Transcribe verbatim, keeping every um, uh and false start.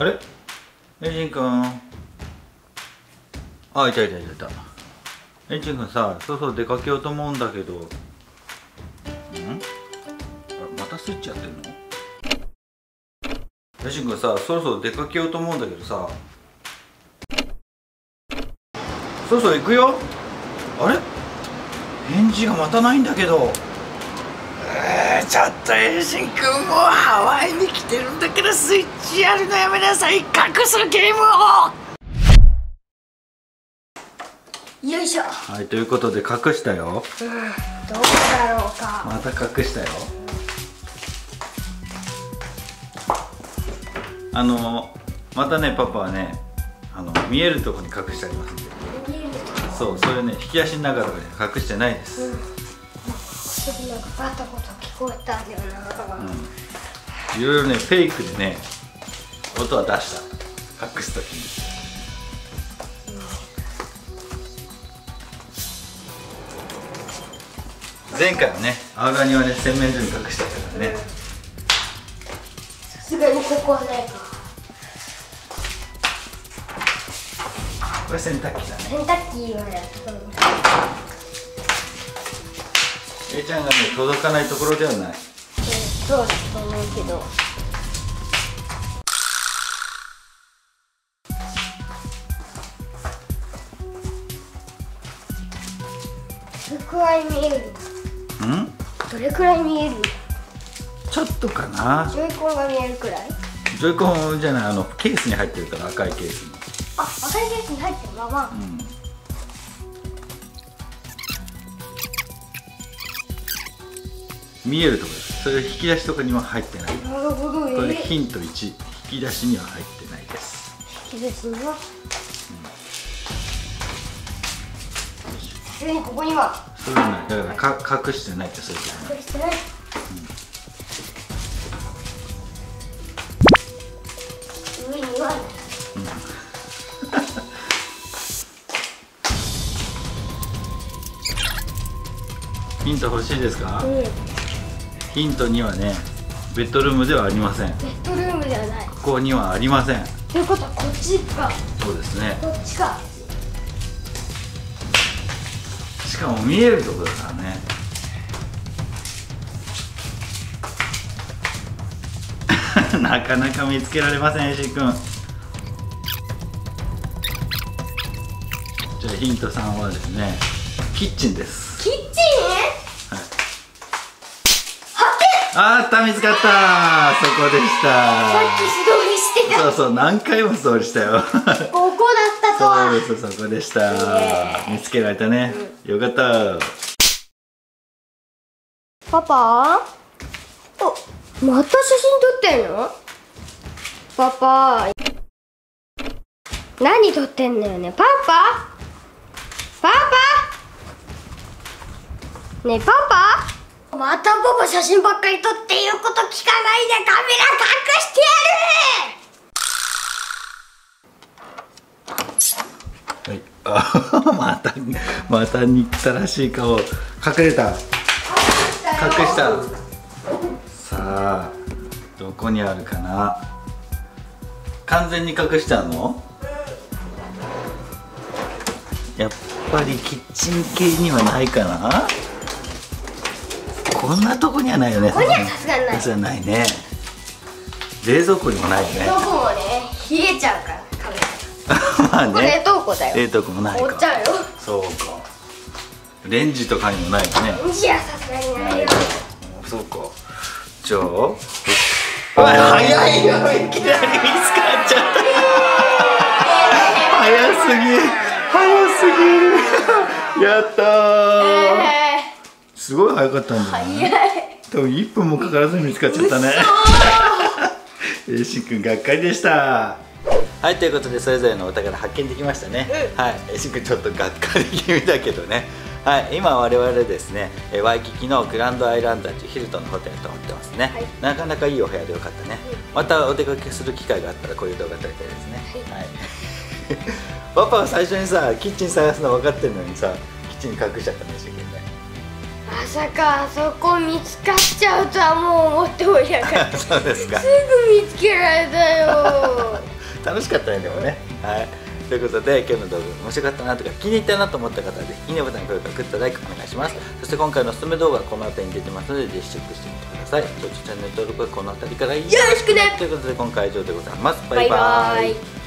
あれエンジンくん、あ、いたいたいたいた。エンジンくんさ、そうそう出かけようと思うんだけど、ん？またスイッチやってんの？エンジンくんさ、そろそろ出かけようと思うんだけどさ、そろそろ行くよ。あれ？返事がまたないんだけど。えー、ちょっとエンジンくん、もうハワイに来てるんだから、スイッチやるのやめなさい。隠すゲームを。よいしょ。はい、ということで隠したよ。うん、どうだろうか。また隠したよ。あのまたね、パパはね、あの見えるところに隠してありますんで。見えるところ。そう、それね、引き足の中とかに隠してないです。うん、なんかバタバタ聞こえたんだよな。うん、いろいろね、フェイクでね、音は出した。隠すときに、うん、前回はね、アーガニはね、洗面所に隠してたからね。さすがにここはないか。これ洗濯機だね。洗濯機はね、A ちゃんがね、届かないところではない。そうだと思うけど。どれくらい見える？うん？どれくらい見える？ちょっとかな。ジョイコンが見えるくらい？ジョイコンじゃない、あのケースに入ってるから、赤いケースに。あ、赤いケースに入ってるまま。うん、見えるところです。それ引き出しとかには入ってない。なるほど、えー、これヒントいち、引き出しには入ってないです。引き出しには、うん、え、ここにはそういうのない。だからか隠してないって、そういうこと。隠してない、うん、上には、うん、ヒント欲しいですか？うん、ヒントにはね、ベッドルームではありません。ベッドルームではない。ここにはありません。ということはこっちか。そうですね。こっちか。しかも見えるところだからね。なかなか見つけられません、エンジンくん。じゃあヒントさんはですね、キッチンです。キッチン？あーった、見つかったー。そこでした。さっき素通りしてた。そうそう、何回も素通りしたよ。ここだったとは。そうです、そこでした。見つけられたね、うん、よかった。パパ、あ、また写真撮ってんの？パパ何撮ってんのよね。パパパパねえ、パパ、またパパ写真ばっかり撮って言うこと聞かないで、カメラ隠してやる。はい、あ、またまた憎たらしい顔。隠れた、隠した。さあどこにあるかな。完全に隠したの？やっぱりキッチン系にはないかな。こんなとこにはないよね。ここにはさすがにない。さすがにないね。冷蔵庫にもないよね。冷蔵庫もね、冷えちゃうから、カメラ。まあね。冷凍庫だよ。冷凍庫もないか。凍っちゃうよ。そうか。レンジとかにもないよね。レンジはさすがにないよ。そうか。じゃあ、早いよ。いきなり見つかっちゃった。早すぎ、早すぎる。やったー。すごい早かったんだよね。多分いっぷんもかからずに見つかっちゃったね。エンジンくん、がっかりでした。はい、ということでそれぞれのお宝発見できましたね、うん、はい、エンジンくんちょっとがっかり気味だけどね。はい、今我々ですね、ワイキキのグランドアイランダーというヒルトンのホテルと思ってますね、はい、なかなかいいお部屋でよかったね、うん、またお出かけする機会があったらこういう動画撮りたいですね、はい、はい、パパは最初にさ、キッチン探すの分かってるのにさ、キッチンに隠しちゃったね、エンジンくんね。まさかあそこ見つかっちゃうとはもう思っておりやがった。そうですか。すぐ見つけられたよ。楽しかったねでもね、はい、ということで今日の動画面白かったなとか気に入ったなと思った方は是非いいねボタン、高評価、グッドライクお願いします。そして今回のおすすめ動画はこの辺りに出てますので是非チェックしてみてください。そしてチャンネル登録はこの辺りからよろしくねということで今回は以上でございます。バイバーイ。